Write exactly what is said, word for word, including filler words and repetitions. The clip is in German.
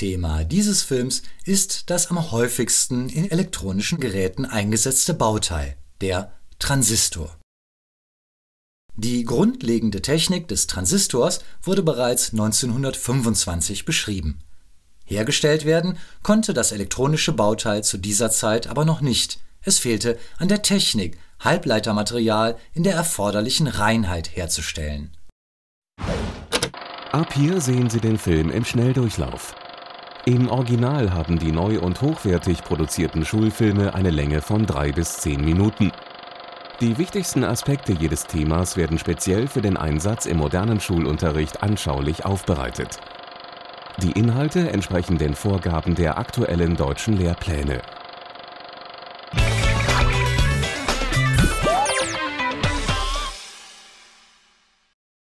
Thema dieses Films ist das am häufigsten in elektronischen Geräten eingesetzte Bauteil, der Transistor. Die grundlegende Technik des Transistors wurde bereits neunzehnhundertfünfundzwanzig beschrieben. Hergestellt werden konnte das elektronische Bauteil zu dieser Zeit aber noch nicht. Es fehlte an der Technik, Halbleitermaterial in der erforderlichen Reinheit herzustellen. Ab hier sehen Sie den Film im Schnelldurchlauf. Im Original haben die neu und hochwertig produzierten Schulfilme eine Länge von drei bis zehn Minuten. Die wichtigsten Aspekte jedes Themas werden speziell für den Einsatz im modernen Schulunterricht anschaulich aufbereitet. Die Inhalte entsprechen den Vorgaben der aktuellen deutschen Lehrpläne.